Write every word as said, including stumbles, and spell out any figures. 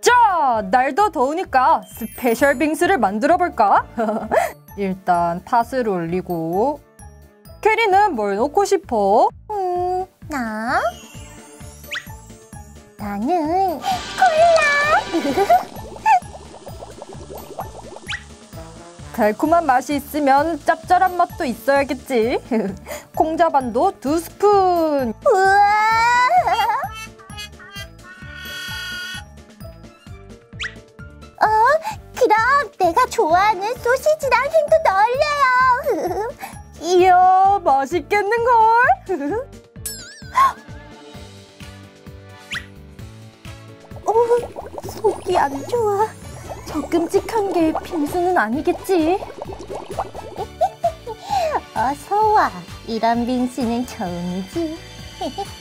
자, 날도 더우니까 스페셜 빙수를 만들어볼까? 일단 팥을 올리고. 캐리는 뭘 넣고 싶어? 음, 나? 나는 콜라! 달콤한 맛이 있으면 짭짤한 맛도 있어야겠지. 콩자반도 두 스푼! 우와! 어, 그럼 내가 좋아하는 소시지랑 햄도 넣을래요. 이야, 맛있겠는걸? 어, 속이 안 좋아. 저 끔찍한 게 빙수는 아니겠지? 어서 와. 이런 빙수는 처음이지.